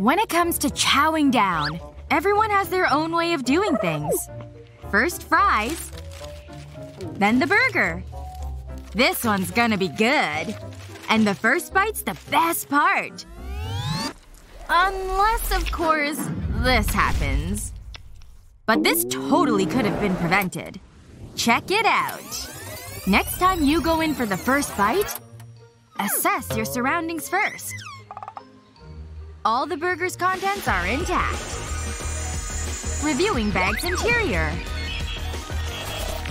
When it comes to chowing down, everyone has their own way of doing things. First fries, then the burger. This one's gonna be good. And the first bite's the best part. Unless, of course, this happens. But this totally could have been prevented. Check it out. Next time you go in for the first bite, assess your surroundings first. All the burger's contents are intact. Reviewing bag's interior.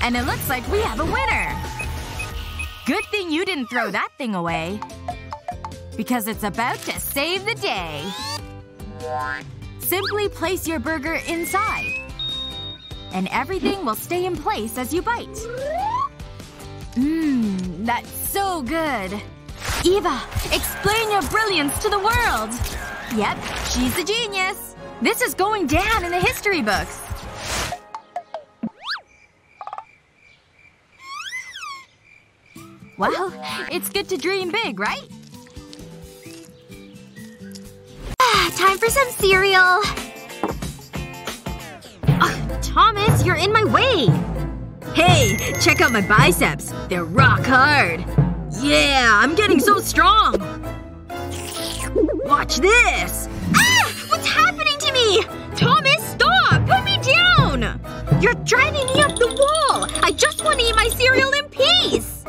And it looks like we have a winner! Good thing you didn't throw that thing away. Because it's about to save the day. Simply place your burger inside. And everything will stay in place as you bite. Mmm, that's so good. Eva, explain your brilliance to the world! Yep, she's a genius. This is going down in the history books. Well, it's good to dream big, right? Ah, time for some cereal. Ugh, Thomas, you're in my way! Hey, check out my biceps. They're rock hard. Yeah, I'm getting so strong! Watch this! Ah! What's happening to me? Thomas, stop! Put me down! You're driving me up the wall! I just want to eat my cereal in peace!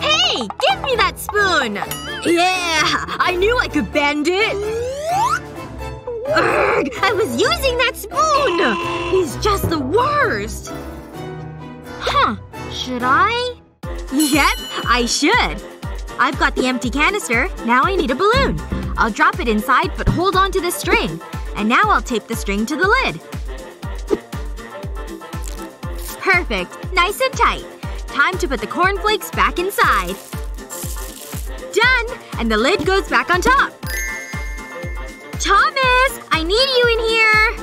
Hey! Give me that spoon! Yeah! I knew I could bend it! Urgh! I was using that spoon! He's just the worst! Huh. Should I? Yep, I should. I've got the empty canister. Now I need a balloon. I'll drop it inside but hold on to the string. And now I'll tape the string to the lid. Perfect. Nice and tight. Time to put the cornflakes back inside. Done! And the lid goes back on top. Thomas! I need you in here!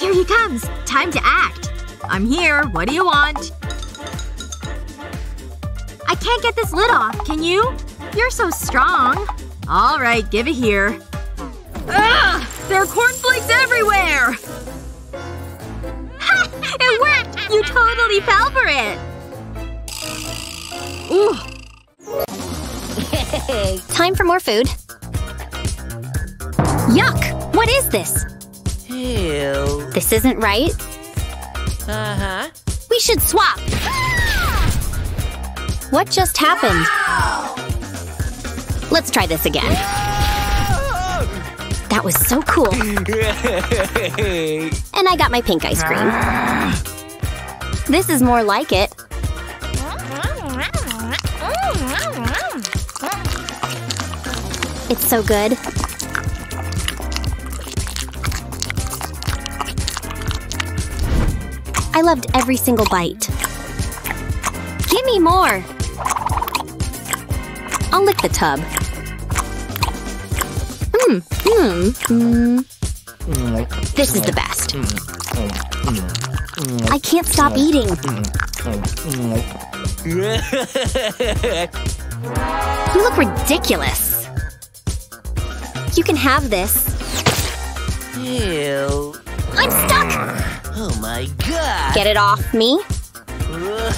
Here he comes. Time to act. I'm here. What do you want? I can't get this lid off, can you? You're so strong. Alright, give it here. Ugh! There are cornflakes everywhere! Ha! It worked! You totally fell for it! Ooh. Time for more food. Yuck! What is this? Ew. This isn't right. Uh-huh. We should swap! What just happened? Let's try this again. That was so cool. And I got my pink ice cream. This is more like it. It's so good. I loved every single bite. Give me more! I'll lick the tub. This is the best. I can't stop eating. You look ridiculous. You can have this. Ew. I'm stuck! Oh my god! Get it off me.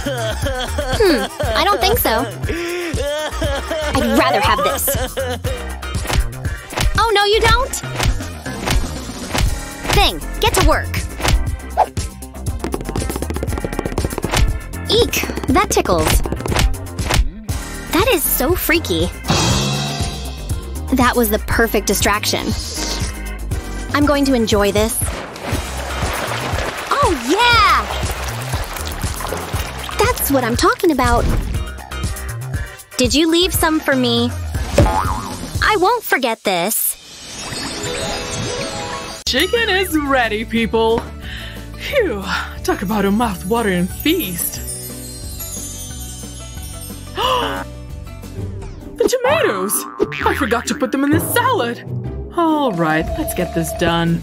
I don't think so. I'd rather have this. Oh, no you don't? Thing, get to work. Eek, that tickles. That is so freaky. That was the perfect distraction. I'm going to enjoy this. Oh, yeah! That's what I'm talking about. Did you leave some for me? I won't forget this. Chicken is ready, people. Phew. Talk about a mouth-watering feast. The tomatoes! I forgot to put them in the salad. All right, let's get this done.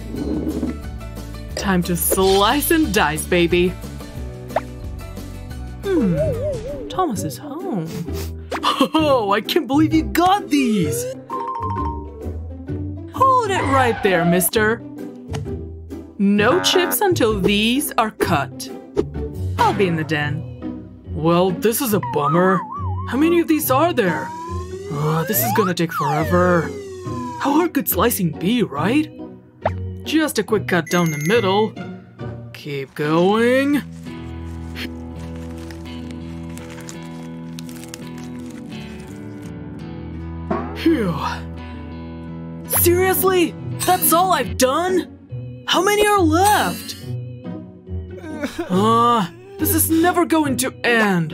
Time to slice and dice, baby. Thomas is home. Oh, I can't believe you got these! Hold it Right there, mister. No chips until these are cut. I'll be in the den. Well, this is a bummer. How many of these are there? This is gonna take forever. How hard could slicing be, right? Just a quick cut down the middle. Keep going. Phew. Seriously? That's all I've done? How many are left? This is never going to end.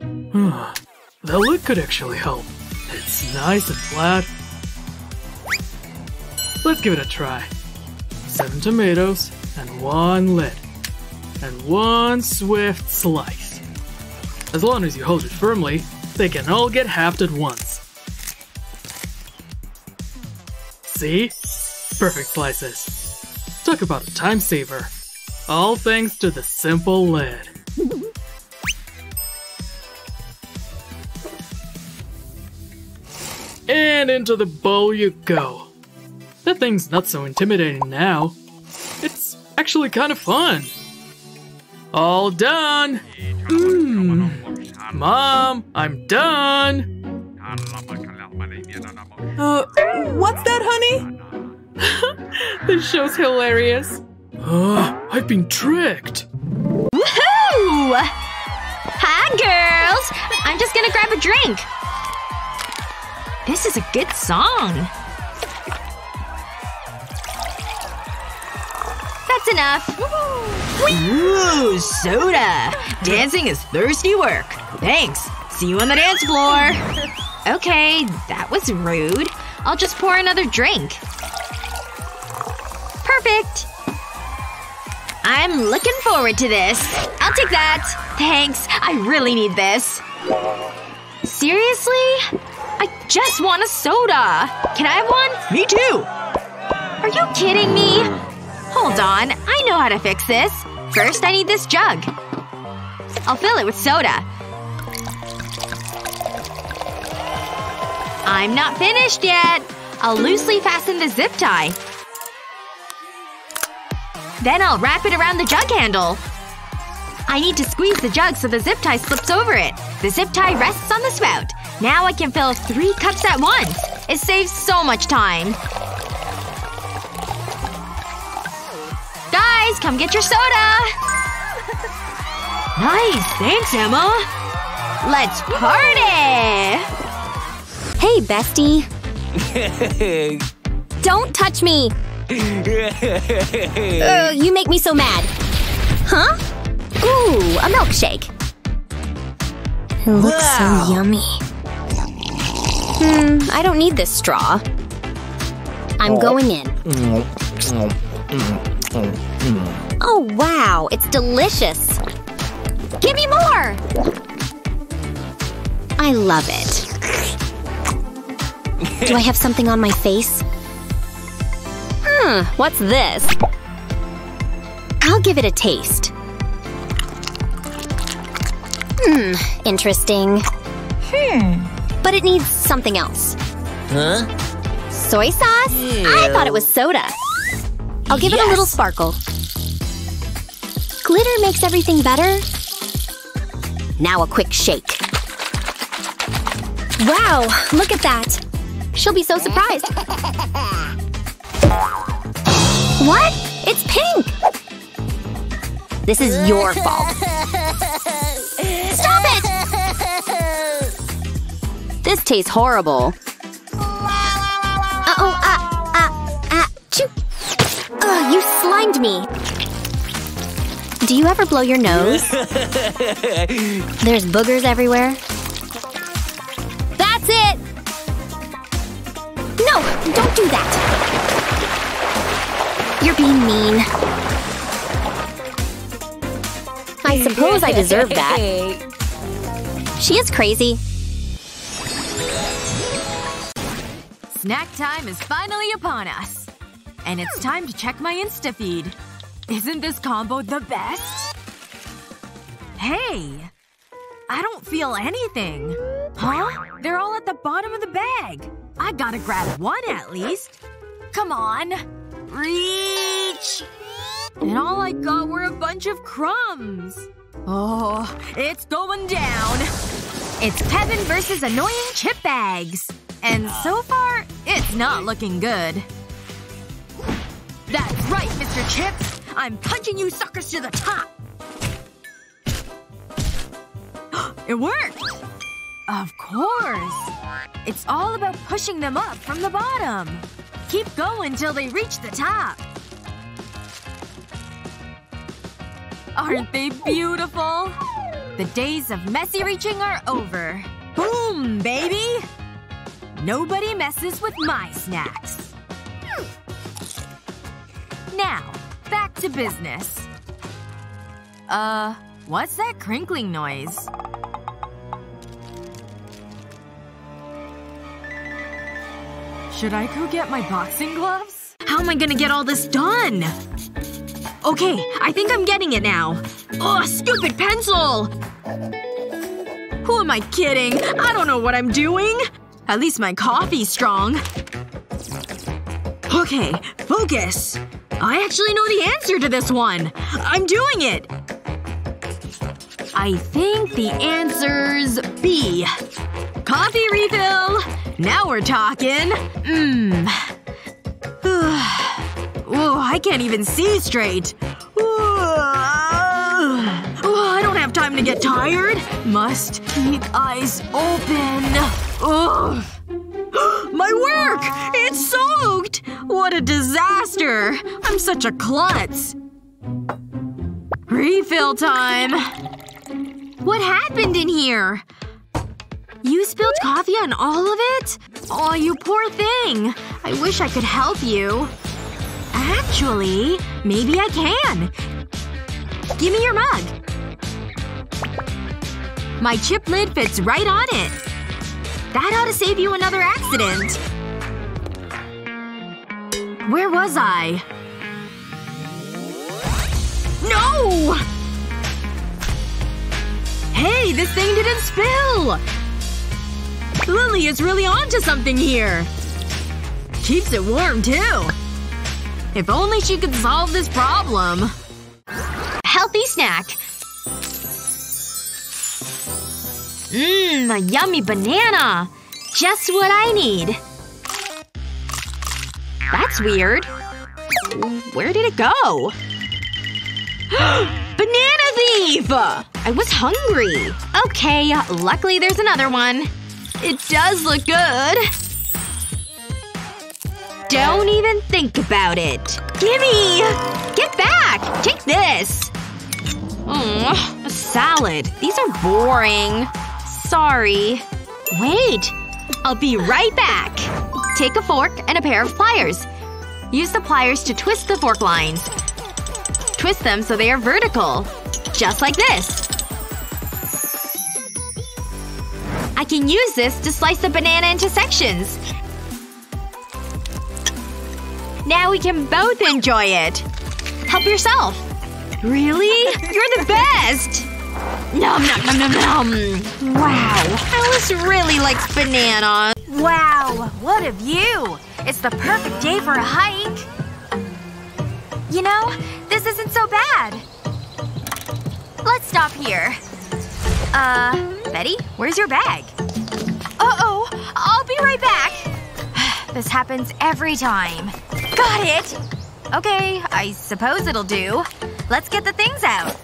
The lid could actually help. It's nice and flat. Let's give it a try. 7 tomatoes and 1 lid. And 1 swift slice. As long as you hold it firmly, they can all get halved at once. See? Perfect slices. Talk about a time saver. All thanks to the simple lid. And into the bowl you go. That thing's not so intimidating now. It's actually kind of fun. All done! Mom, I'm done! What's that, honey? This show's hilarious. I've been tricked! Woohoo! Hi, girls! I'm just gonna grab a drink. This is a good song. That's enough. Woo! Soda! Dancing is thirsty work. Thanks. See you on the dance floor. Okay, that was rude. I'll just pour another drink. Perfect. I'm looking forward to this. I'll take that. Thanks. I really need this. Seriously? I just want a soda! Can I have one? Me too! Are you kidding me? Hold on, I know how to fix this. First, I need this jug. I'll fill it with soda. I'm not finished yet! I'll loosely fasten the zip tie. Then I'll wrap it around the jug handle. I need to squeeze the jug so the zip tie slips over it. The zip tie rests on the spout. Now I can fill 3 cups at once! It saves so much time! Guys, come get your soda! Nice! Thanks, Emma! Let's party! Hey, bestie. Don't touch me! You make me so mad. Huh? Ooh, a milkshake. It looks so yummy. I don't need this straw. I'm going in. Oh wow, it's delicious! Give me more! I love it. Do I have something on my face? What's this? I'll give it a taste. Interesting. But it needs something else. Huh? Soy sauce? Ew. I thought it was soda. I'll give it a little sparkle. Glitter makes everything better. Now a quick shake. Wow, look at that. She'll be so surprised. What? It's pink! This is your fault. Stop it! This tastes horrible. Achoo! Ugh, you slimed me! Do you ever blow your nose? There's boogers everywhere. That's it! No! Don't do that! You're being mean. I suppose I deserve that. She is crazy. Snack time is finally upon us. And it's time to check my Insta feed. Isn't this combo the best? Hey! I don't feel anything. Huh? They're all at the bottom of the bag. I gotta grab one at least. Come on. Reach! And all I got were a bunch of crumbs. Oh, it's going down. It's Kevin versus annoying chip bags. And so far, it's not looking good. That's right, Mr. Chips! I'm punching you suckers to the top! It worked! Of course. It's all about pushing them up from the bottom. Keep going till they reach the top. Aren't they beautiful? The days of messy reaching are over. Boom, baby! Nobody messes with my snacks. Now, back to business. What's that crinkling noise? Should I go get my boxing gloves? How am I gonna get all this done? Okay, I think I'm getting it now. Ugh, stupid pencil! Who am I kidding? I don't know what I'm doing! At least my coffee's strong. Okay, focus. I actually know the answer to this one. I'm doing it! I think the answer's B. Coffee refill! Now we're talking. Ooh, I can't even see straight. Ooh, I don't have time to get tired. Must keep eyes open. Ugh. My work! It's soaked! What a disaster! I'm such a klutz. Refill time. What happened in here? You spilled coffee on all of it? Aw, you poor thing. I wish I could help you. Actually, maybe I can. Give me your mug. My chip lid fits right on it. That ought to save you another accident. Where was I? No! Hey, this thing didn't spill! Lily is really onto something here. Keeps it warm, too. If only she could solve this problem. Healthy snack. Mmm, a yummy banana. Just what I need. That's weird. Where did it go? Banana thief! I was hungry. Okay, luckily there's another one. It does look good. Don't even think about it. Gimme! Get back! Take this! Mmm. A salad. These are boring. Sorry. Wait. I'll be right back. Take a fork and a pair of pliers. Use the pliers to twist the fork lines. Twist them so they are vertical. Just like this. I can use this to slice the banana into sections. Now we can both enjoy it. Help yourself. Really? You're the best! Nom nom nom nom nom. Wow. Alice really likes bananas. Wow. What a view. It's the perfect day for a hike. You know, this isn't so bad. Let's stop here. Betty? Where's your bag? Uh-oh! I'll be right back! This happens every time. Got it! Okay, I suppose it'll do. Let's get the things out.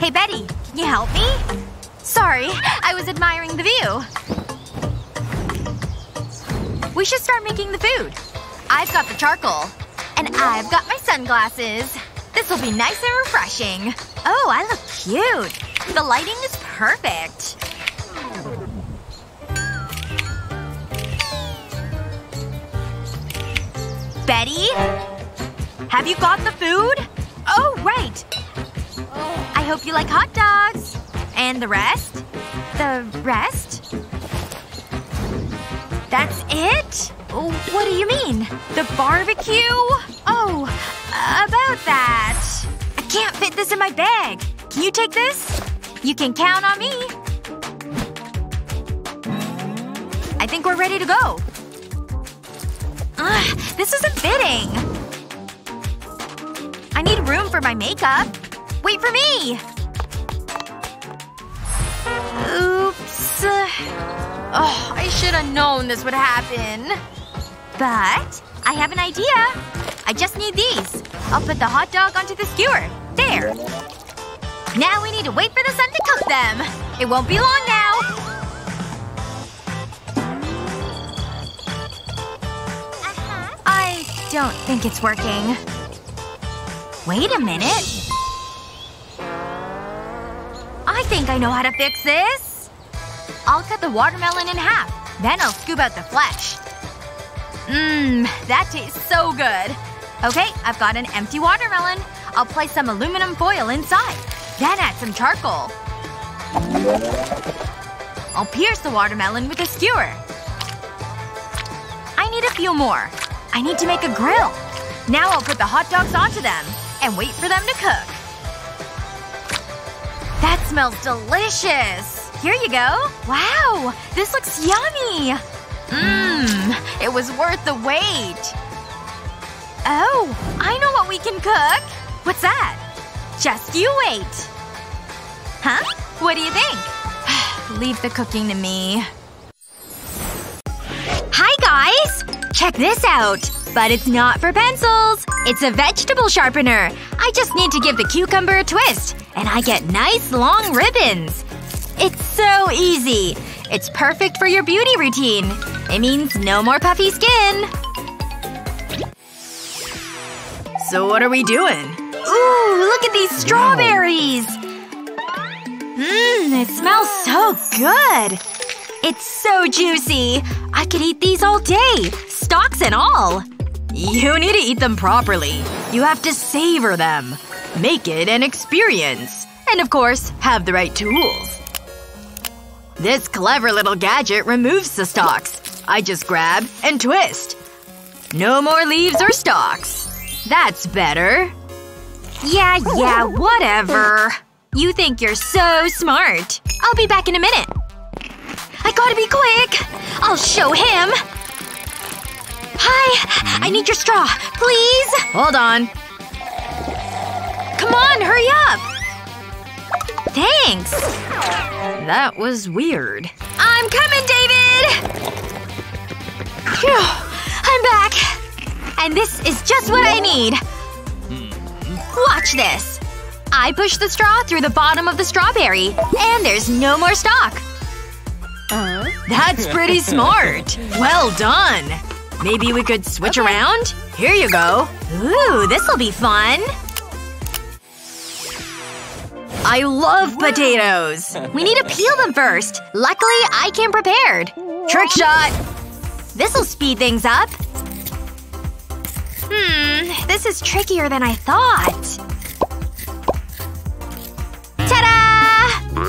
Hey, Betty. Can you help me? Sorry. I was admiring the view. We should start making the food. I've got the charcoal. And I've got my sunglasses. This'll be nice and refreshing. Oh, I look cute. The lighting is perfect. Betty? Have you got the food? Oh, right. I hope you like hot dogs. And the rest? The rest? That's it? What do you mean? The barbecue? Oh, about that. I can't fit this in my bag. Can you take this? You can count on me! I think we're ready to go. Ugh, this isn't fitting. I need room for my makeup. Wait for me! Oops. Oh, I should have known this would happen. But I have an idea. I just need these. I'll put the hot dog onto the skewer. There. Now we need to wait for the sun to cook them. It won't be long now. I don't think it's working. Wait a minute. I think I know how to fix this. I'll cut the watermelon in half. Then I'll scoop out the flesh. Mmm, that tastes so good. Okay, I've got an empty watermelon. I'll place some aluminum foil inside. Then add some charcoal. I'll pierce the watermelon with a skewer. I need a few more. I need to make a grill. Now I'll put the hot dogs onto them and wait for them to cook. That smells delicious! Here you go. Wow! This looks yummy! Mmm. It was worth the wait. Oh. I know what we can cook. What's that? Just you wait. Huh? What do you think? Leave the cooking to me. Hi, guys! Check this out. But it's not for pencils. It's a vegetable sharpener. I just need to give the cucumber a twist. And I get nice long ribbons. It's so easy. It's perfect for your beauty routine. It means no more puffy skin. So what are we doing? Ooh, look at these strawberries! Mmm, it smells so good! It's so juicy! I could eat these all day, stalks and all! You need to eat them properly. You have to savor them. Make it an experience. And of course, have the right tools. This clever little gadget removes the stalks. I just grab and twist. No more leaves or stalks. That's better. Yeah, whatever. You think you're so smart. I'll be back in a minute. I gotta be quick! I'll show him! Hi! I need your straw, please! Hold on. Come on, hurry up! Thanks. That was weird. I'm coming, David! Phew. I'm back. And this is just what I need. Watch this. I push the straw through the bottom of the strawberry. And there's no more stalk. That's pretty smart. Well done. Maybe we could switch around? Here you go. Ooh, this'll be fun. I love potatoes! We need to peel them first. Luckily, I came prepared. Trick shot! This'll speed things up. This is trickier than I thought. Ta-da!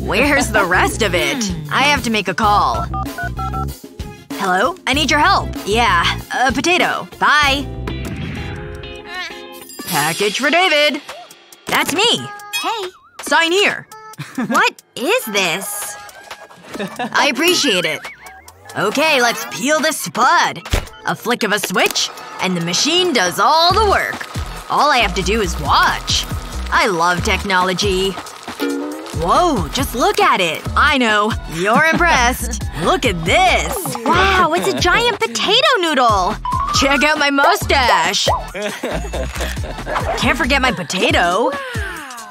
Where's the rest of it? I have to make a call. Hello? I need your help. Yeah, a potato. Bye. Package for David. That's me! Hey. Sign here. What is this? I appreciate it. Okay, let's peel this spud. A flick of a switch, and the machine does all the work. All I have to do is watch. I love technology. Whoa, just look at it. I know. You're impressed. Look at this. Wow, it's a giant potato noodle! Check out my mustache! Can't forget my potato.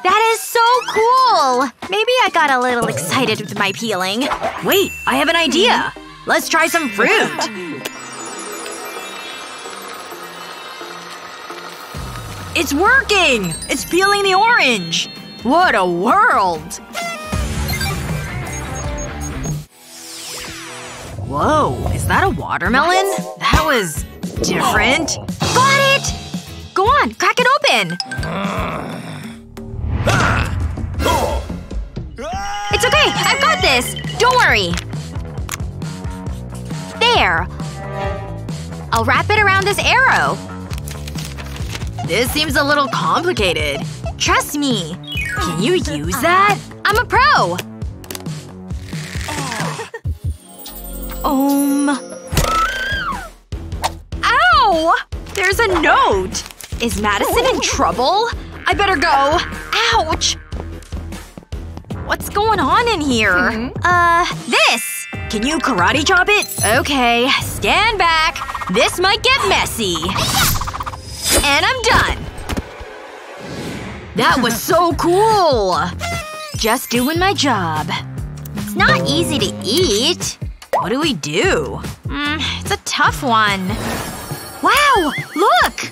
That is so cool! Maybe I got a little excited with my peeling. Wait, I have an idea! Let's try some fruit! It's working! It's peeling the orange! What a world! Whoa, is that a watermelon? That was… different? Got it! Go on, crack it open! It's okay, I've got this! Don't worry! There. I'll wrap it around this arrow. This seems a little complicated. Trust me. Can you use that? I'm a pro! There's a note! Is Madison in trouble? I better go. Ouch! What's going on in here? This! Can you karate chop it? Okay, stand back. This might get messy. And I'm done. That was so cool! Just doing my job. It's not easy to eat. What do we do? It's a tough one. Wow! Look!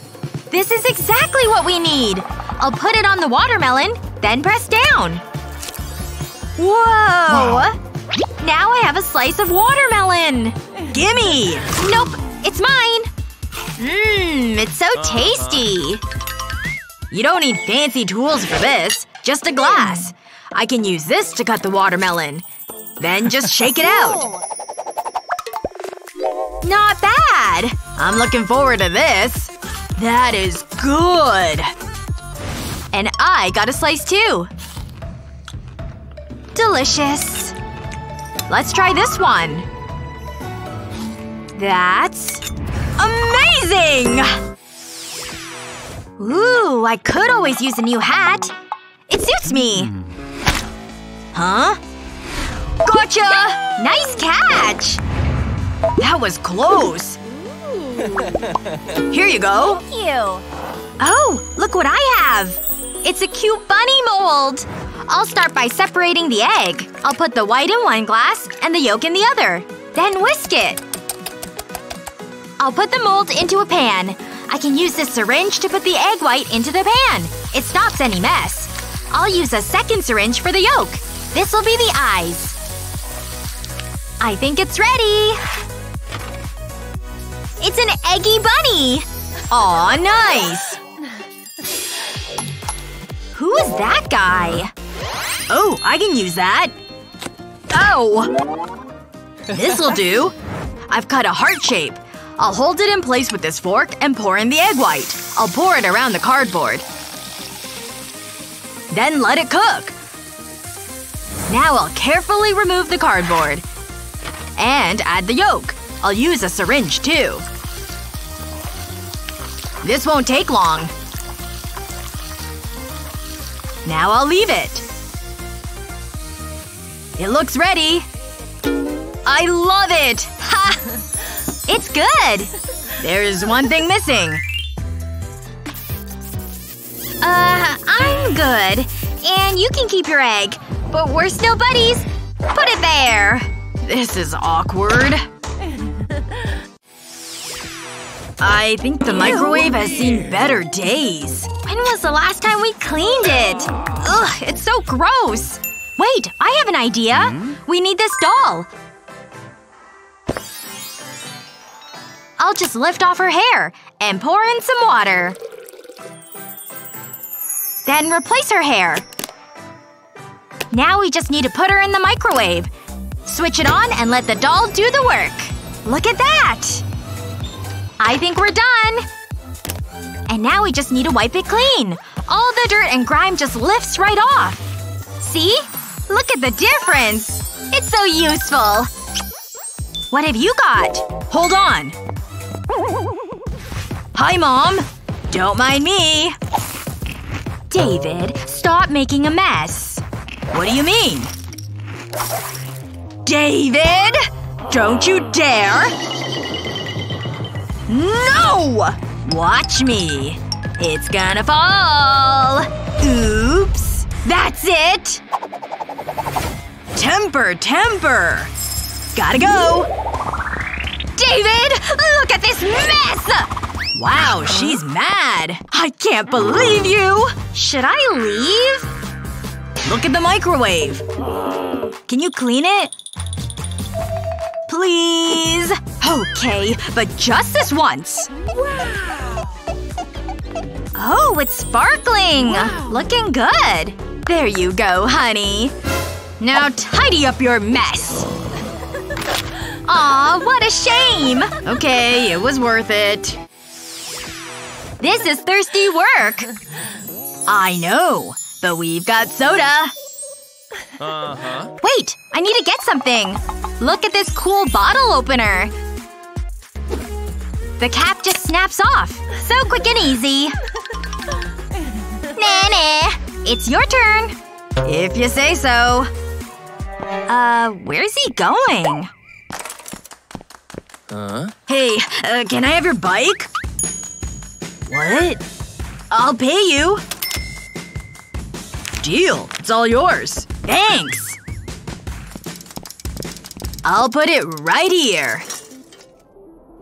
This is exactly what we need! I'll put it on the watermelon, then press down. Whoa! Wow. Now I have a slice of watermelon! Gimme! Nope! It's mine! It's so tasty! You don't need fancy tools for this. Just a glass. I can use this to cut the watermelon. Then just shake it out. Not bad! I'm looking forward to this. That is good! And I got a slice too. Delicious. Let's try this one. That's… amazing! Ooh, I could always use a new hat. It suits me. Huh? Gotcha! Yay! Nice catch! That was close. Here you go. Thank you. Oh, look what I have! It's a cute bunny mold! I'll start by separating the egg. I'll put the white in one glass and the yolk in the other. Then whisk it. I'll put the mold into a pan. I can use this syringe to put the egg white into the pan. It stops any mess. I'll use a second syringe for the yolk. This'll be the eyes. I think it's ready! It's an eggy bunny! Aw, nice! Who is that guy? Oh, I can use that. Ow! This'll do. I've cut a heart shape. I'll hold it in place with this fork and pour in the egg white. I'll pour it around the cardboard. Then let it cook. Now I'll carefully remove the cardboard. And add the yolk. I'll use a syringe, too. This won't take long. Now I'll leave it. It looks ready. I love it! Ha! It's good! There's one thing missing. I'm good. And you can keep your egg. But we're still buddies. Put it there. This is awkward. I think the microwave has seen better days. When was the last time we cleaned it? Ugh, it's so gross. Wait, I have an idea. We need this doll. I'll just lift off her hair and pour in some water. Then replace her hair. Now we just need to put her in the microwave. Switch it on and let the doll do the work. Look at that! I think we're done! And now we just need to wipe it clean. All the dirt and grime just lifts right off. See? Look at the difference! It's so useful! What have you got? Hold on. Hi, Mom. Don't mind me. David, stop making a mess. What do you mean? David! Don't you dare! No! Watch me. It's gonna fall. Oops. That's it! Temper, temper. Gotta go. David! Look at this mess! Wow, she's mad. I can't believe you! Should I leave? Look at the microwave. Can you clean it? Please? Okay, but just this once. Wow. Oh, it's sparkling! Wow. Looking good. There you go, honey. Now tidy up your mess. Aw, what a shame! Okay, it was worth it. This is thirsty work. I know. But we've got soda. Wait! I need to get something! Look at this cool bottle opener! The cap just snaps off. So quick and easy. Nah. It's your turn. If you say so. Where's he going? Huh? Hey, can I have your bike? What? I'll pay you. Deal. It's all yours. Thanks. I'll put it right here.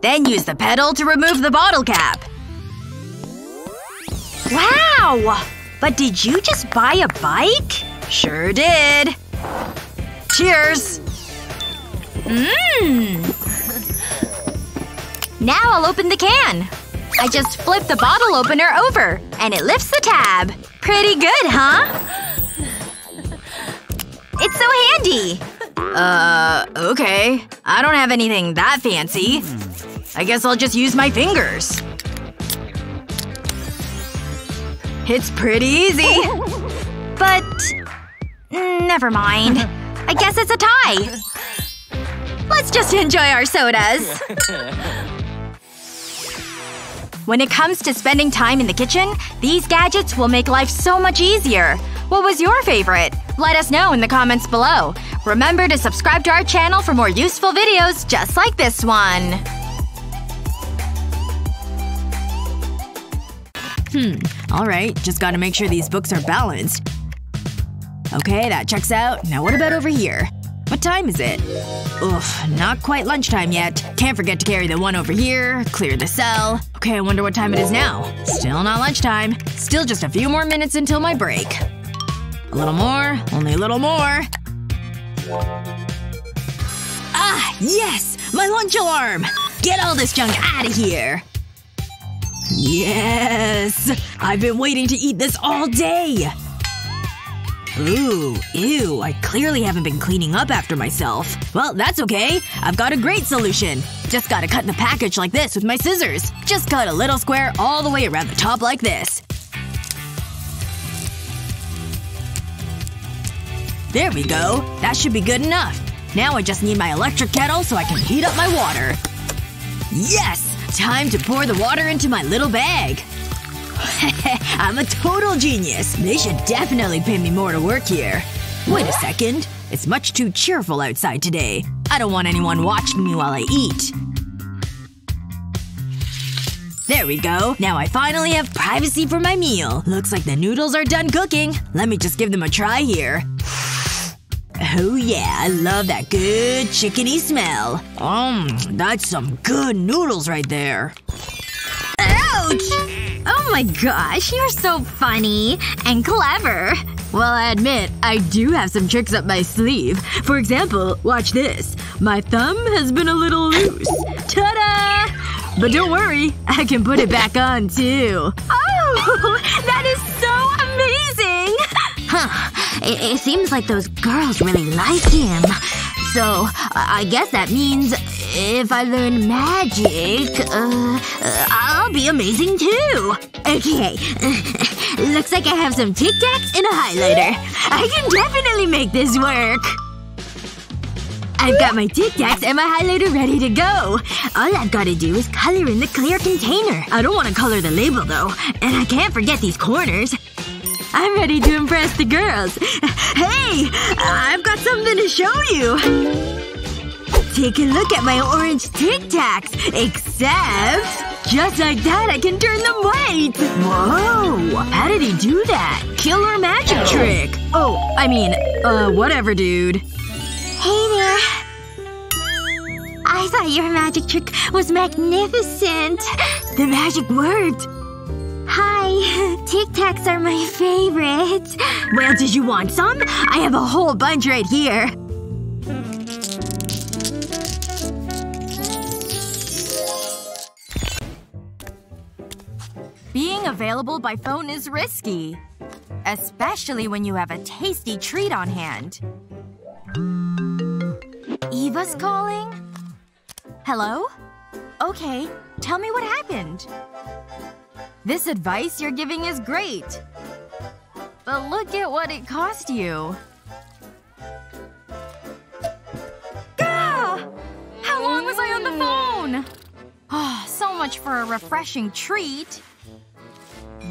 Then use the pedal to remove the bottle cap. Wow! But did you just buy a bike? Sure did. Cheers! Now I'll open the can. I just flip the bottle opener over, and it lifts the tab. Pretty good, huh? It's so handy! Okay. I don't have anything that fancy. I guess I'll just use my fingers. It's pretty easy. But… never mind. I guess it's a tie. Let's just enjoy our sodas. When it comes to spending time in the kitchen, these gadgets will make life so much easier. What was your favorite? Let us know in the comments below. Remember to subscribe to our channel for more useful videos just like this one. Alright, just gotta make sure these books are balanced. Okay, that checks out. Now what about over here? What time is it? Oof, not quite lunchtime yet. Can't forget to carry the one over here, clear the cell. Okay, I wonder what time it is now. Still not lunchtime. Still just a few more minutes until my break. A little more, only a little more. Ah, yes! My lunch alarm! Get all this junk out of here! Yes! I've been waiting to eat this all day! Ooh, ew, I clearly haven't been cleaning up after myself. Well, that's okay. I've got a great solution. Just gotta cut the package like this with my scissors. Just cut a little square all the way around the top like this. There we go. That should be good enough. Now I just need my electric kettle so I can heat up my water. Yes! Time to pour the water into my little bag. I'm a total genius. They should definitely pay me more to work here. Wait a second. It's much too cheerful outside today. I don't want anyone watching me while I eat. There we go. Now I finally have privacy for my meal. Looks like the noodles are done cooking. Let me just give them a try here. Oh yeah, I love that good chickeny smell. That's some good noodles right there. Ouch! Oh my gosh, you're so funny. And clever. Well, I admit, I do have some tricks up my sleeve. For example, watch this. My thumb has been a little loose. Ta-da! But don't worry, I can put it back on too. Oh! That is so amazing! It seems like those girls really like him. So, I guess that means if I learn magic, I'll be amazing too! Okay. Looks like I have some Tic Tacs and a highlighter. I can definitely make this work! I've got my Tic Tacs and my highlighter ready to go. All I've gotta do is color in the clear container. I don't wanna color the label though. And I can't forget these corners. I'm ready to impress the girls. Hey! I've got something to show you! Take a look at my orange Tic Tacs. Except… just like that, I can turn them white! Whoa! How did he do that? Killer magic trick! Oh, I mean, whatever, dude. Hey there. I thought your magic trick was magnificent. The magic worked. Hi. Tic Tacs are my favorite. Well, did you want some? I have a whole bunch right here. Being available by phone is risky. Especially when you have a tasty treat on hand. Eva's calling? Hello? Okay. Tell me what happened. This advice you're giving is great. But look at what it cost you. Gah! How long was I on the phone? Oh, so much for a refreshing treat.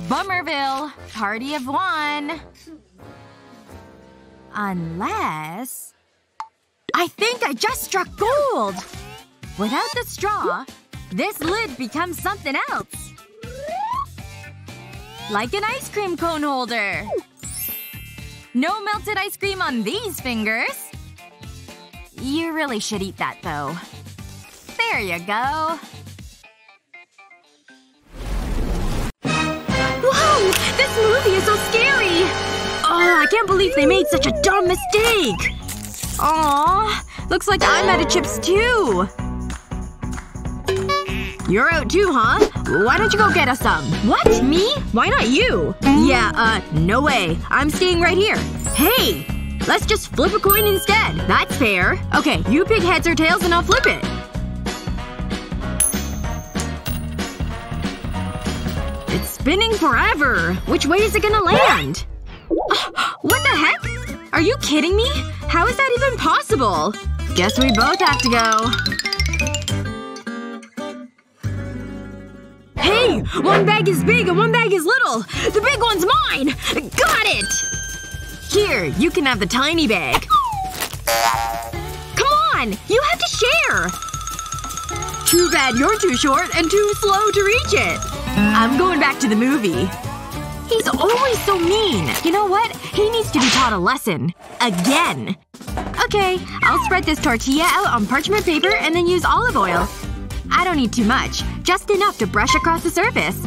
Bummerville! Party of one! Unless… I think I just struck gold! Without the straw, this lid becomes something else. Like an ice cream cone holder. No melted ice cream on these fingers. You really should eat that, though. There you go. Whoa! This movie is so scary! Oh, I can't believe they made such a dumb mistake! Aw, looks like I'm out of chips too! You're out too, huh? Why don't you go get us some? What? Me? Why not you? Yeah, no way. I'm staying right here. Hey! Let's just flip a coin instead. That's fair. Okay, you pick heads or tails and I'll flip it. It's spinning forever! Which way is it gonna land? What the heck? Are you kidding me? How is that even possible? Guess we both have to go. Hey! One bag is big and one bag is little! The big one's mine! Got it! Here, you can have the tiny bag. Come on! You have to share! Too bad you're too short and too slow to reach it. I'm going back to the movie. He's always so mean. You know what? He needs to be taught a lesson. Again. Okay, I'll spread this tortilla out on parchment paper and then use olive oil. I don't need too much. Just enough to brush across the surface.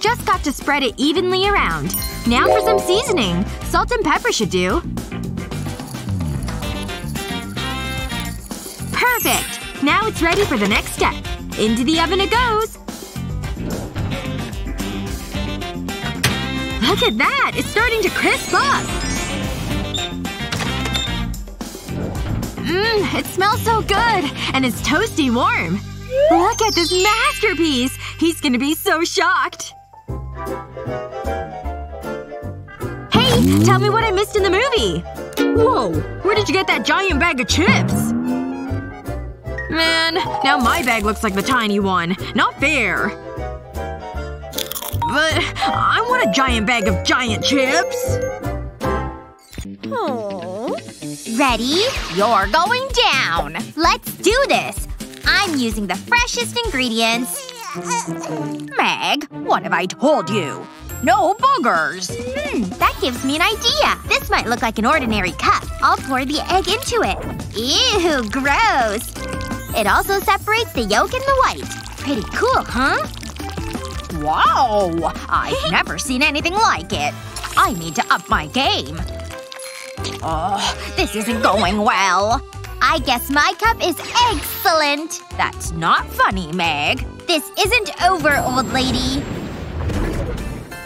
Just got to spread it evenly around. Now for some seasoning. Salt and pepper should do. Perfect! Now it's ready for the next step. Into the oven it goes. Look at that! It's starting to crisp up! Mmm, it smells so good! And it's toasty warm! Look at this masterpiece! He's gonna be so shocked! Hey! Tell me what I missed in the movie! Whoa! Where did you get that giant bag of chips? Man, now my bag looks like the tiny one. Not fair. But I want a giant bag of giant chips! Aww. Ready? You're going down! Let's do this! I'm using the freshest ingredients. Meg, what have I told you? No boogers! That gives me an idea. This might look like an ordinary cup. I'll pour the egg into it. Ew, gross! It also separates the yolk and the white. Pretty cool, huh? Wow! I've never seen anything like it. I need to up my game. Oh, this isn't going well. I guess my cup is excellent. That's not funny, Meg. This isn't over, old lady.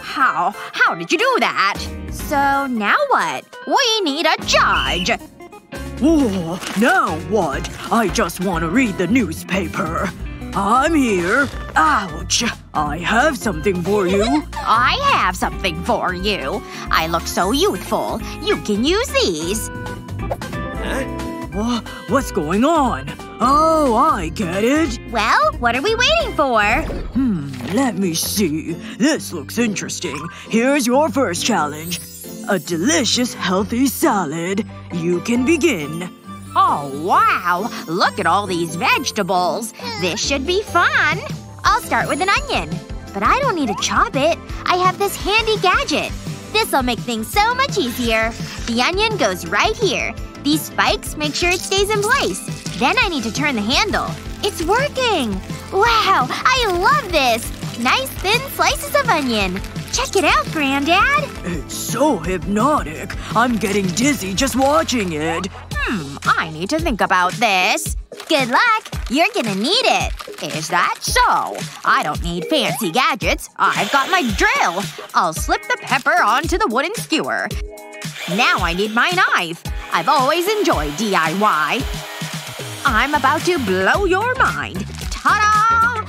How did you do that? So now what? We need a judge. Ooh, now what? I just want to read the newspaper. I'm here. Ouch. I have something for you. I have something for you. I look so youthful. You can use these. Huh? What's going on? Oh, I get it. Well, what are we waiting for? Let me see. This looks interesting. Here's your first challenge. A delicious, healthy salad. You can begin. Oh, wow! Look at all these vegetables! This should be fun! I'll start with an onion. But I don't need to chop it. I have this handy gadget. This'll make things so much easier. The onion goes right here. These spikes make sure it stays in place. Then I need to turn the handle. It's working! Wow! I love this! Nice thin slices of onion. Check it out, Granddad! It's so hypnotic. I'm getting dizzy just watching it. I need to think about this. Good luck! You're gonna need it. Is that so? I don't need fancy gadgets. I've got my drill. I'll slip the pepper onto the wooden skewer. Now I need my knife. I've always enjoyed DIY. I'm about to blow your mind. Ta-da!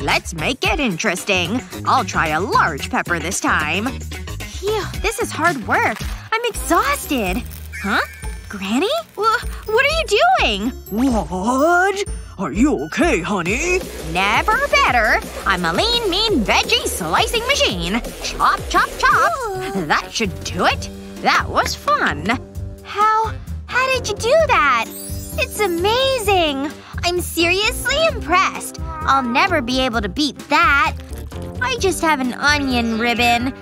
Let's make it interesting. I'll try a large pepper this time. Phew, this is hard work. I'm exhausted. Huh? Granny? What are you doing? What? Are you okay, honey? Never better. I'm a lean, mean veggie slicing machine. Chop, chop, chop. Ooh. That should do it. That was fun. How did you do that? It's amazing. I'm seriously impressed. I'll never be able to beat that. I just have an onion ribbon.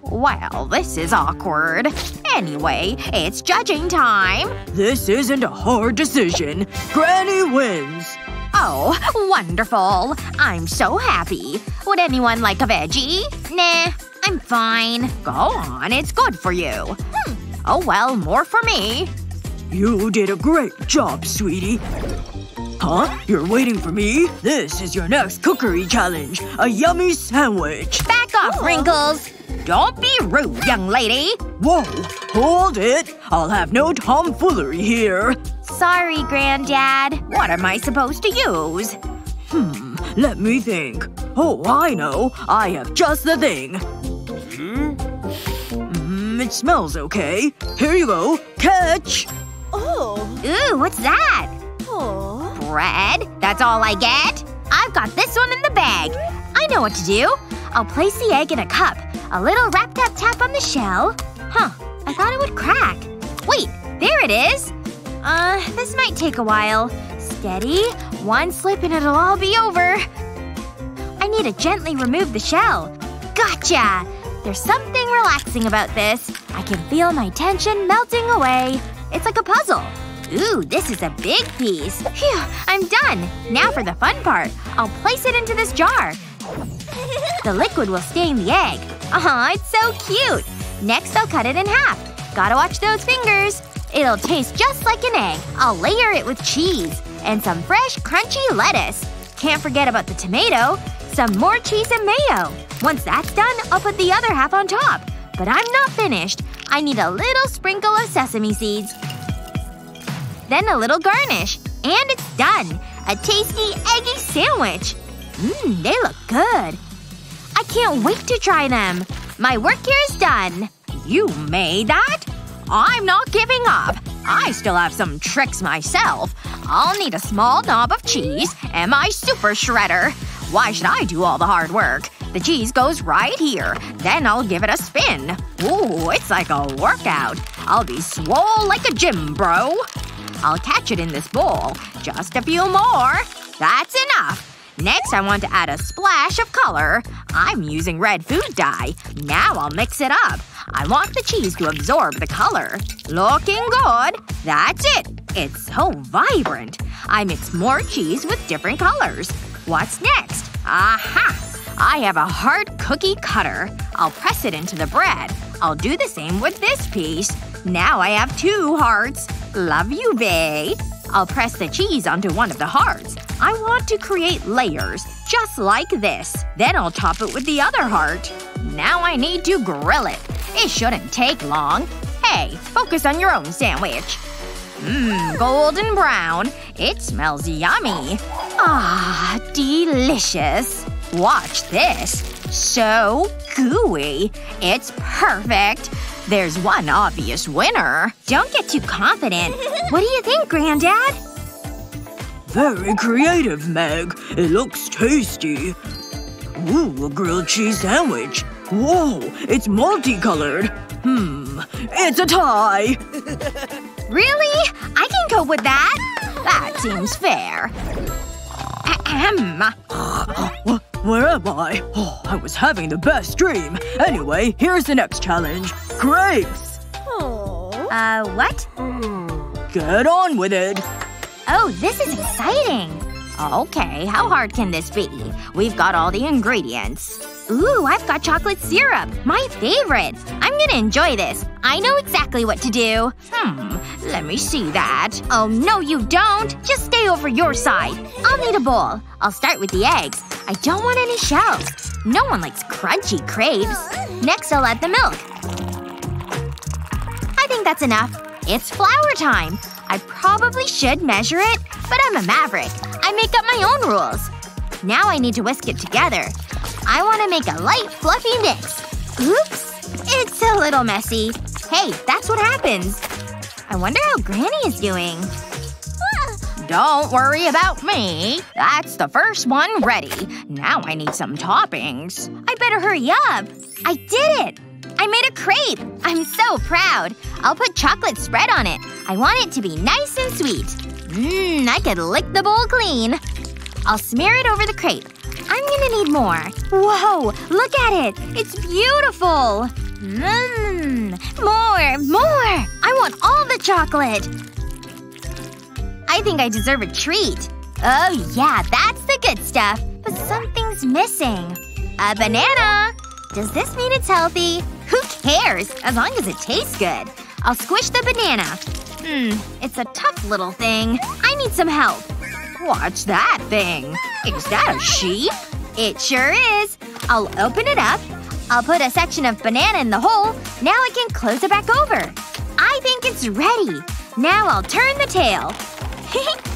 Well, this is awkward. Anyway, it's judging time. This isn't a hard decision. Granny wins. Oh, wonderful. I'm so happy. Would anyone like a veggie? Nah, I'm fine. Go on, it's good for you. Oh well, more for me. You did a great job, sweetie. Huh? You're waiting for me? This is your next cookery challenge. A yummy sandwich. Back off, Wrinkles. Don't be rude, young lady. Whoa. Hold it. I'll have no tomfoolery here. Sorry, Granddad. What am I supposed to use? Let me think. Oh, I know. I have just the thing. It smells okay. Here you go. Catch! Oh. Ooh, what's that? Oh. Bread? That's all I get? I've got this one in the bag. I know what to do. I'll place the egg in a cup. A little rap-tap-tap on the shell. Huh. I thought it would crack. Wait. There it is. This might take a while. Steady. One slip and it'll all be over. I need to gently remove the shell. Gotcha! There's something relaxing about this. I can feel my tension melting away. It's like a puzzle. Ooh, this is a big piece. Phew, I'm done. Now for the fun part. I'll place it into this jar. The liquid will stain the egg. Aw, it's so cute! Next, I'll cut it in half. Gotta watch those fingers. It'll taste just like an egg. I'll layer it with cheese. And some fresh, crunchy lettuce. Can't forget about the tomato. Some more cheese and mayo. Once that's done, I'll put the other half on top. But I'm not finished. I need a little sprinkle of sesame seeds. Then a little garnish. And it's done! A tasty, eggy sandwich! Mmm, they look good. I can't wait to try them. My work here is done. You made that? I'm not giving up. I still have some tricks myself. I'll need a small knob of cheese and my super shredder. Why should I do all the hard work? The cheese goes right here. Then I'll give it a spin. Ooh, it's like a workout. I'll be swole like a gym bro. I'll catch it in this bowl. Just a few more. That's enough. Next, I want to add a splash of color. I'm using red food dye. Now I'll mix it up. I want the cheese to absorb the color. Looking good. That's it. It's so vibrant. I mix more cheese with different colors. What's next? Aha! I have a hard cookie cutter. I'll press it into the bread. I'll do the same with this piece. Now I have two hearts. Love you, bae. I'll press the cheese onto one of the hearts. I want to create layers. Just like this. Then I'll top it with the other heart. Now I need to grill it. It shouldn't take long. Hey, focus on your own sandwich. Mmm, golden brown. It smells yummy. Ah, delicious. Watch this. So gooey. It's perfect. There's one obvious winner. Don't get too confident. What do you think, Granddad? Very creative, Meg. It looks tasty. Ooh, a grilled cheese sandwich. Whoa, it's multicolored. It's a tie. Really? I can cope with that. That seems fair. Ahem. Where am I? Oh, I was having the best dream. Anyway, here's the next challenge. Grapes! Oh. What? Get on with it. Oh, this is exciting. Okay, how hard can this be? We've got all the ingredients. Ooh, I've got chocolate syrup. My favorite. I'm gonna enjoy this. I know exactly what to do. Let me see that. Oh, no you don't. Just stay over your side. I'll need a bowl. I'll start with the eggs. I don't want any shells. No one likes crunchy crepes. Next, I'll add the milk. I think that's enough. It's flour time. I probably should measure it, but I'm a maverick. I make up my own rules. Now I need to whisk it together. I want to make a light, fluffy mix. Oops. It's a little messy. Hey, that's what happens. I wonder how Granny is doing. Don't worry about me. That's the first one ready. Now I need some toppings. I better hurry up. I did it! I made a crepe! I'm so proud. I'll put chocolate spread on it. I want it to be nice and sweet. Mmm, I could lick the bowl clean. I'll smear it over the crepe. I'm gonna need more. Whoa! Look at it! It's beautiful! Mmm! More! More! I want all the chocolate! I think I deserve a treat. Oh yeah, that's the good stuff. But something's missing. A banana! Does this mean it's healthy? Who cares? As long as it tastes good. I'll squish the banana. It's a tough little thing. I need some help. What's that thing? Is that a sheep? It sure is. I'll open it up. I'll put a section of banana in the hole. Now I can close it back over. I think it's ready. Now I'll turn the tail.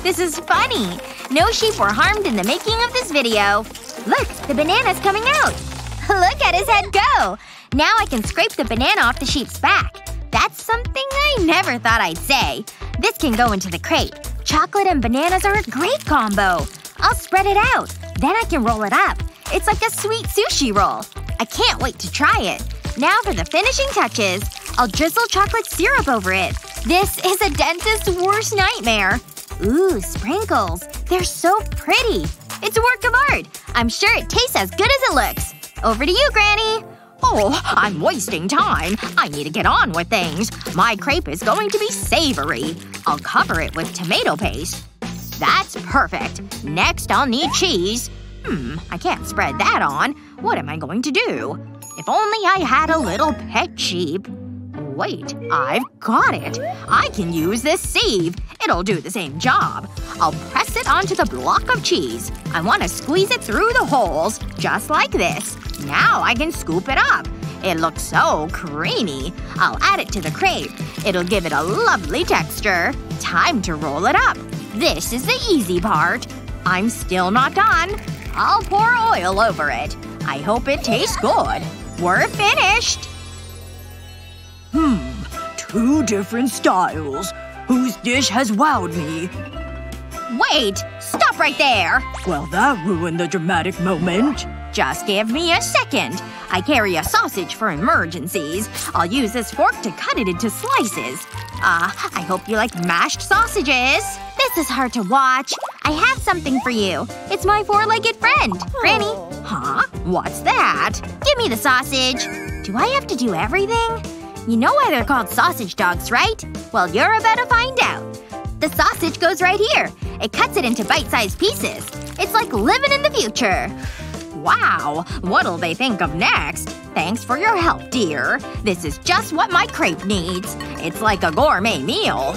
This is funny. No sheep were harmed in the making of this video. Look! The banana's coming out! Look at his head go! Now I can scrape the banana off the sheep's back. That's something I never thought I'd say. This can go into the crepe. Chocolate and bananas are a great combo. I'll spread it out. Then I can roll it up. It's like a sweet sushi roll. I can't wait to try it. Now for the finishing touches. I'll drizzle chocolate syrup over it. This is a dentist's worst nightmare. Ooh, sprinkles. They're so pretty. It's a work of art. I'm sure it tastes as good as it looks. Over to you, Granny! Oh, I'm wasting time. I need to get on with things. My crepe is going to be savory. I'll cover it with tomato paste. That's perfect. Next, I'll need cheese. I can't spread that on. What am I going to do? If only I had a little pet sheep. Wait, I've got it. I can use this sieve. It'll do the same job. I'll press it onto the block of cheese. I want to squeeze it through the holes, just like this. Now I can scoop it up. It looks so creamy. I'll add it to the crepe. It'll give it a lovely texture. Time to roll it up. This is the easy part. I'm still not done. I'll pour oil over it. I hope it tastes good. We're finished! Two different styles. Whose dish has wowed me? Wait! Stop right there! Well, that ruined the dramatic moment. Just give me a second. I carry a sausage for emergencies. I'll use this fork to cut it into slices. I hope you like mashed sausages. This is hard to watch. I have something for you. It's my four-legged friend. Granny. Huh? What's that? Give me the sausage. Do I have to do everything? You know why they're called sausage dogs, right? Well, you're about to find out. The sausage goes right here. It cuts it into bite-sized pieces. It's like living in the future. Wow. What'll they think of next? Thanks for your help, dear. This is just what my crepe needs. It's like a gourmet meal.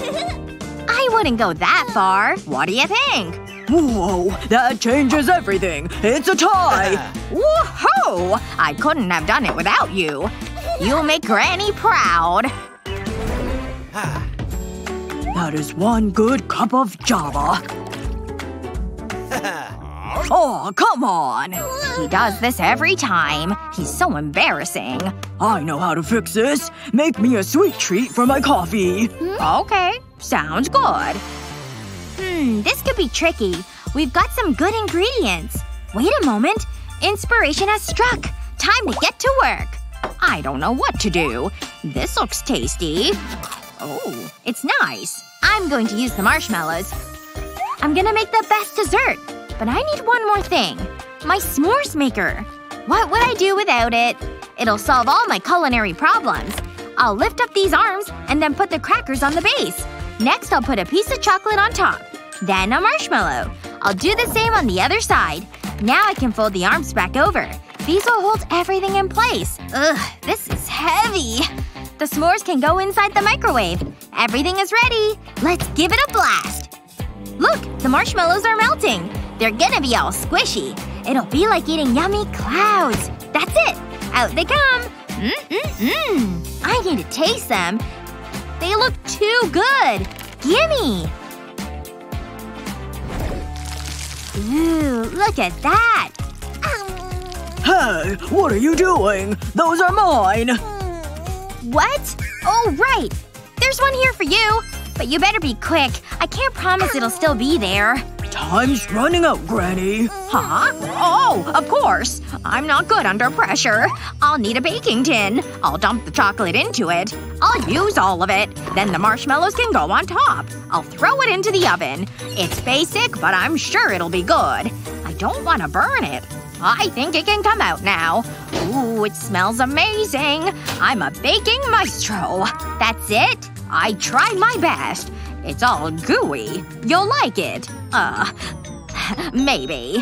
I wouldn't go that far. What do you think? Whoa! That changes everything! It's a tie! Woohoo! I couldn't have done it without you. You'll make Granny proud. That is one good cup of java. Oh, come on! He does this every time. He's so embarrassing. I know how to fix this. Make me a sweet treat for my coffee. Okay. Sounds good. This could be tricky. We've got some good ingredients. Wait a moment. Inspiration has struck. Time to get to work. I don't know what to do. This looks tasty. Oh, it's nice. I'm going to use the marshmallows. I'm gonna make the best dessert. But I need one more thing. My s'mores maker. What would I do without it? It'll solve all my culinary problems. I'll lift up these arms and then put the crackers on the base. Next, I'll put a piece of chocolate on top. Then a marshmallow. I'll do the same on the other side. Now I can fold the arms back over. These will hold everything in place. Ugh, this is heavy. The s'mores can go inside the microwave. Everything is ready. Let's give it a blast. Look! The marshmallows are melting. They're gonna be all squishy. It'll be like eating yummy clouds. That's it! Out they come! I need to taste them. They look too good! Gimme! Ooh, look at that! Hey! What are you doing? Those are mine! What? Oh, right! There's one here for you! But you better be quick. I can't promise it'll still be there. Time's running out, Granny. Huh? Oh, of course. I'm not good under pressure. I'll need a baking tin. I'll dump the chocolate into it. I'll use all of it. Then the marshmallows can go on top. I'll throw it into the oven. It's basic, but I'm sure it'll be good. I don't want to burn it. I think it can come out now. Ooh, it smells amazing. I'm a baking maestro. That's it? I tried my best. It's all gooey. You'll like it. Maybe.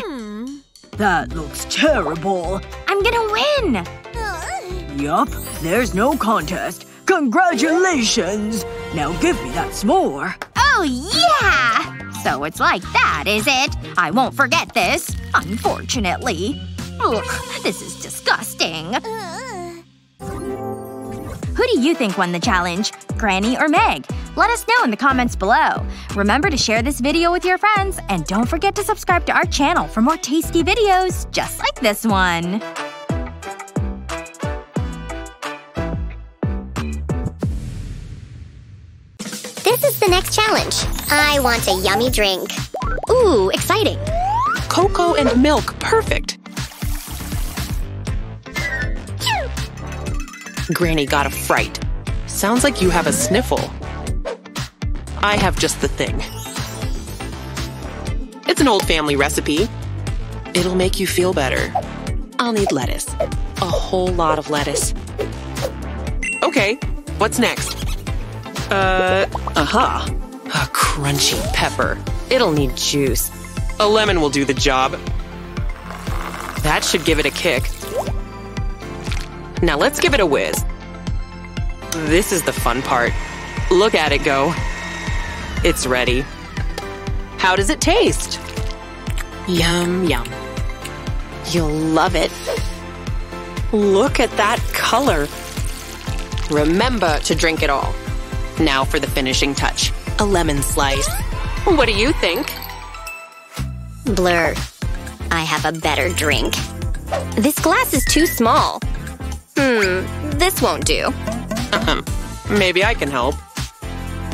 That looks terrible. I'm gonna win! Yup. There's no contest. Congratulations! Now give me that s'more. Oh yeah! So it's like that, is it? I won't forget this. Unfortunately. Ugh, this is disgusting. Who do you think won the challenge? Granny or Meg? Let us know in the comments below. Remember to share this video with your friends, and don't forget to subscribe to our channel for more tasty videos just like this one. This is the next challenge. I want a yummy drink. Ooh, exciting. Cocoa and milk, perfect. Granny got a fright. Sounds like you have a sniffle. I have just the thing. It's an old family recipe. It'll make you feel better. I'll need lettuce. A whole lot of lettuce. Okay, what's next? A crunchy pepper. It'll need juice. A lemon will do the job. That should give it a kick. Now let's give it a whiz. This is the fun part. Look at it go. It's ready. How does it taste? Yum, yum. You'll love it. Look at that color. Remember to drink it all. Now for the finishing touch. A lemon slice. What do you think? Blur. I have a better drink. This glass is too small. This won't do. Maybe I can help.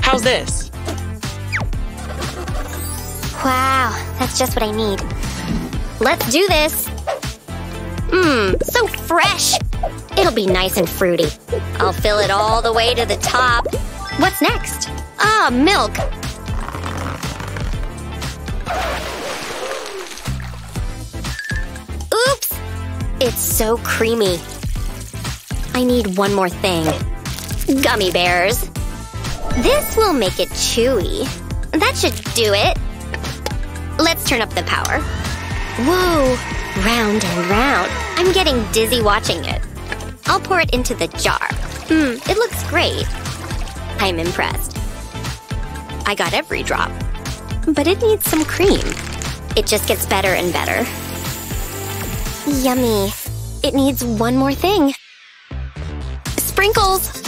How's this? Wow, that's just what I need. Let's do this! So fresh! It'll be nice and fruity. I'll fill it all the way to the top. What's next? Ah, milk! Oops! It's so creamy. I need one more thing. Gummy bears. This will make it chewy. That should do it. Let's turn up the power. Whoa! Round and round. I'm getting dizzy watching it. I'll pour it into the jar. It looks great. I'm impressed. I got every drop. But it needs some cream. It just gets better and better. Yummy. It needs one more thing. Sprinkles!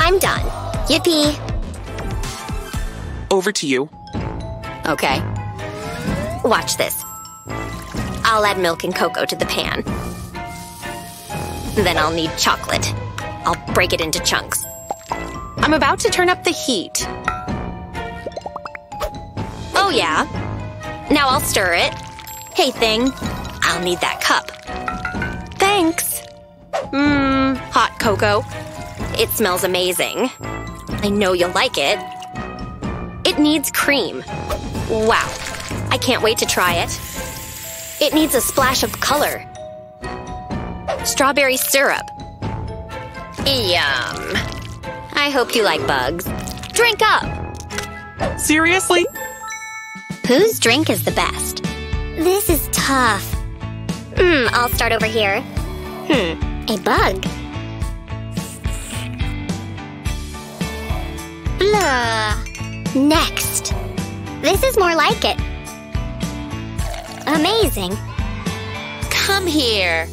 I'm done. Yippee! Over to you. Okay. Watch this. I'll add milk and cocoa to the pan. Then I'll need chocolate. I'll break it into chunks. I'm about to turn up the heat. Oh yeah. Now I'll stir it. Hey thing, I'll need that cup. Thanks. Hot cocoa. It smells amazing. I know you'll like it. It needs cream. Wow. I can't wait to try it. It needs a splash of color. Strawberry syrup. Yum. I hope you like bugs. Drink up! Seriously? Whose drink is the best? This is tough. I'll start over here. A bug. Blah. Next. This is more like it. Amazing. Come here.